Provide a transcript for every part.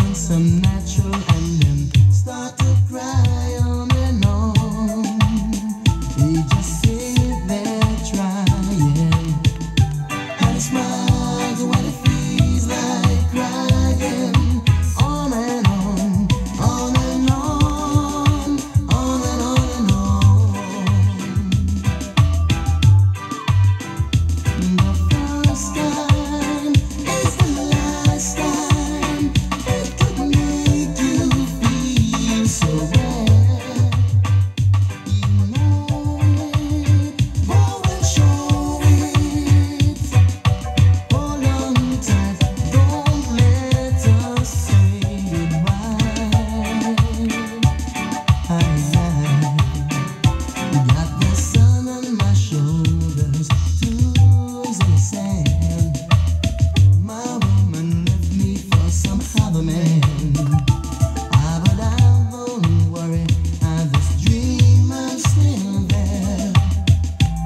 on some natural and then start to cry on and on. They just sit there trying and smile to what it feels like crying on and on, on and on, on and on and on. The first time is the last time.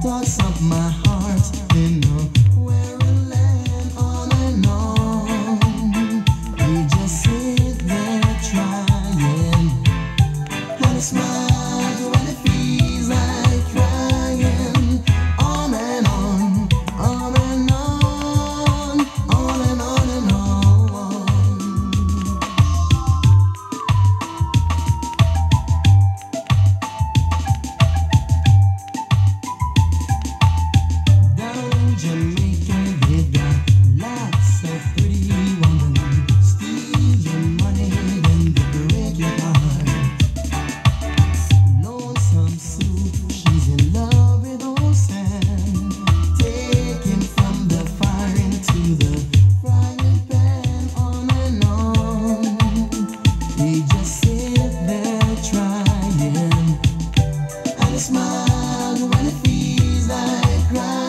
Thoughts of my heart, you know, where I land on and on. We just sit there trying and a smile when it feels like crying on and on, on and on, on and on and on. Down Jamaica, they got lots of pretty women. Steal your money and they break your heart. Lonesome Sue, she's in love with old Sam. Take him from the fire into the frying pan, on and on. They just sit there trying and a smile when it feels like crying.